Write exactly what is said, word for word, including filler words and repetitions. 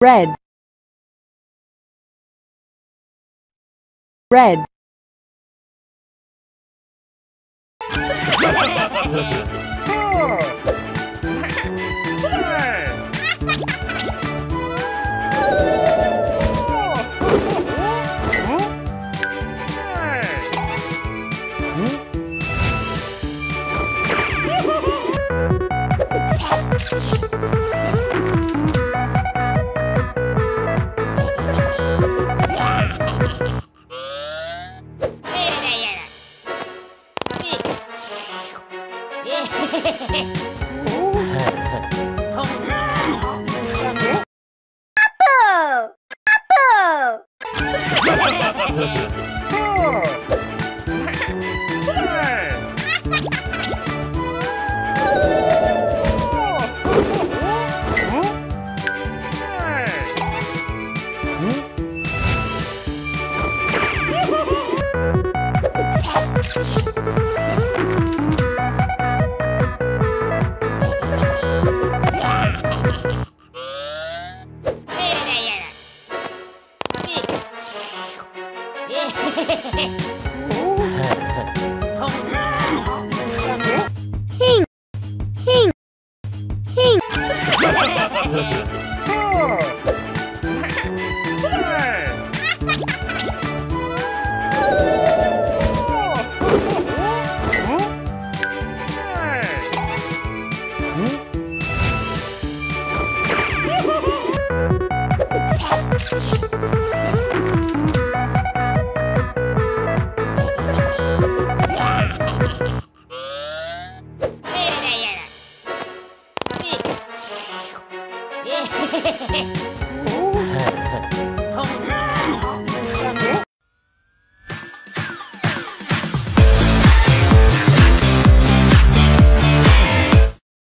red, red, Hehehehe